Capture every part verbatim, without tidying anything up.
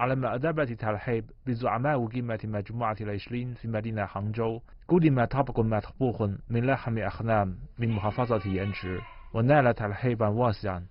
على مأدبة الترحيب بزعماء وجيمة مجموعة العشرين في مدينة هانجو، قدم طبق مطبوخ من لحم أغنام من محافظة يانتشي ونال ترحيبا واسعا.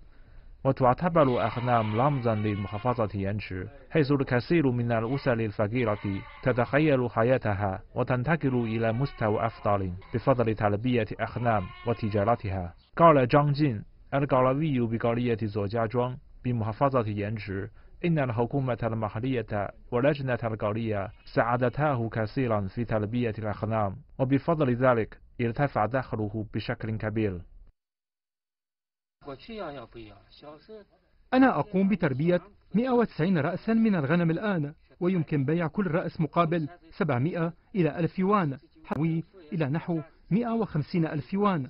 وتعتبر أغنام رمزا لمحافظة يانتشي، حيث الكثير من الأسر الفقيرة تتخيل حياتها وتنتقل إلى مستوى أفضل بفضل تربية أغنام وتجارتها. قال جان جين القروي بقرية زوجاجوان بمحافظة يانتشي إن الحكومة المحلية ولجنة القرية ساعدتاه كثيرا في تربية الأغنام، وبفضل ذلك ارتفع دخله بشكل كبير. أنا أقوم بتربية مئة وتسعين رأسا من الغنم الآن، ويمكن بيع كل رأس مقابل سبعمئة إلى ألف يوان، حوالي إلى نحو مئة وخمسين ألف يوان.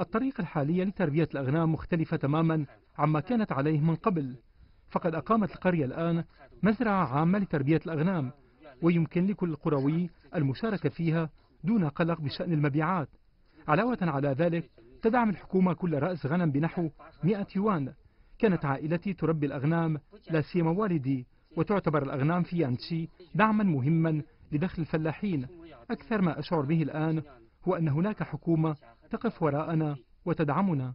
الطريقة الحالية لتربية الأغنام مختلفة تماما عما كانت عليه من قبل، فقد أقامت القرية الآن مزرعة عامة لتربية الأغنام، ويمكن لكل قروي المشاركة فيها دون قلق بشأن المبيعات. علاوة على ذلك تدعم الحكومة كل رأس غنم بنحو مئة يوان. كانت عائلتي تربي الأغنام لا سيما والدي، وتعتبر الأغنام في يانتشي دعما مهما لدخل الفلاحين. أكثر ما أشعر به الآن هو أن هناك حكومة تقف وراءنا وتدعمنا.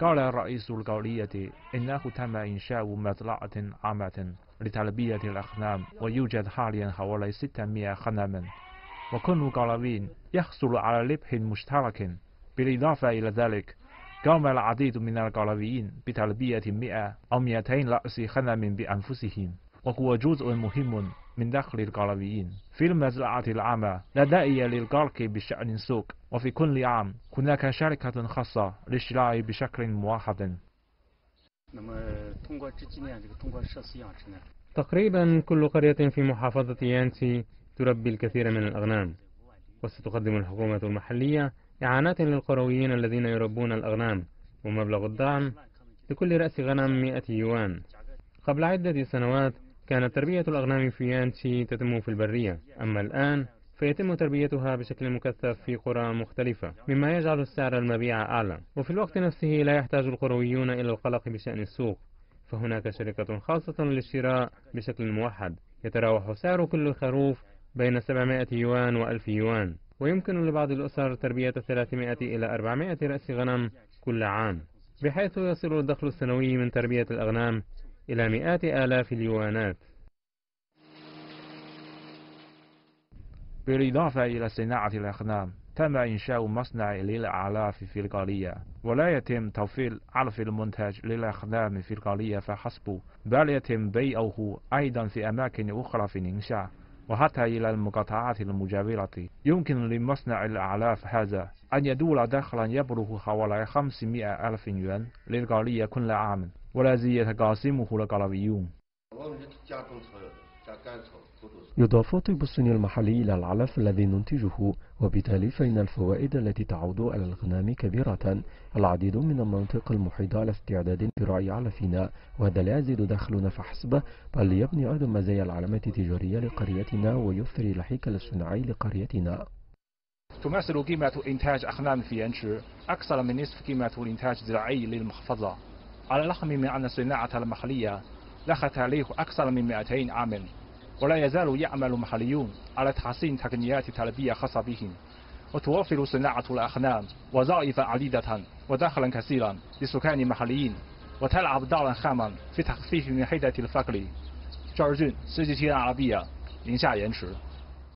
قال الرئيس القرية إنه تم إنشاء مزرعة عامة لتربية الأغنام، ويوجد حاليا حوالي ستمئة غنما، وكل قروي يحصل على ربح مشترك. بالإضافة إلى ذلك قام العديد من القرويين بتربية مئة أو مئتين رأس غنم بأنفسهم، وهو جزء مهم من دخل القرويين. في المزرعة العامة لا داعي للقلق بشأن السوق، وفي كل عام هناك شركة خاصة للشراء بشكل موحد. تقريبا كل قرية في محافظة يانتشي تربي الكثير من الأغنام، وستقدم الحكومة المحلية إعانات للقرويين الذين يربون الأغنام، ومبلغ الدعم لكل رأس غنم مئة يوان. قبل عدة سنوات كانت تربية الأغنام في يانتشي تتم في البرية، أما الآن فيتم تربيتها بشكل مكثف في قرى مختلفة، مما يجعل السعر المبيع أعلى. وفي الوقت نفسه لا يحتاج القرويون إلى القلق بشأن السوق، فهناك شركة خاصة للشراء بشكل موحد. يتراوح سعر كل خروف بين سبعمئة يوان وألف يوان، ويمكن لبعض الأسر تربية ثلاثمئة إلى أربعمئة رأس غنم كل عام، بحيث يصل الدخل السنوي من تربية الأغنام إلى مئات آلاف اليوانات. بالإضافة إلى صناعة الأغنام، تم إنشاء مصنع للأعلاف في القرية، ولا يتم توفير عرف المنتج للأغنام في القرية فحسب، بل يتم بيعه أيضا في أماكن أخرى في الإنشاء وحتى إلى المقاطعات المجاورة. يمكن لمصنع الأعلاف هذا أن يدور دخلا يبلغ حوالي خمسمئة ألف يوان للقرية كل عام، والذي يتقاسمه القرويون. يضاف طيب الصين المحلي إلى العلف الذي ننتجه، وبالتالي فإن الفوائد التي تعود على الغنم كبيرة. العديد من المناطق المحيطة على استعداد لرعي علفنا، وهذا لا يزيد دخلنا فحسب، بل يبني أيضا مزايا العلامة التجارية لقريتنا ويثري الهيكل الصناعي لقريتنا. تمثل قيمة إنتاج أغنام في يانتشي أكثر من نصف قيمة الإنتاج الزراعي للمحافظة، على الرغم من أن الصناعة المحلية لها تاريخ أكثر من مئتين عاما، ولا يزال يعمل محليون على تحسين تقنيات التربية خاصة بهم. وتوفر صناعة الأغنام وظائف عديدة ودخلا كثيرا لسكان المحليين، وتلعب دورا خاما في تخفيف من حدة الفقر. جورجين، سي جي تي إن عربية، يانتشي.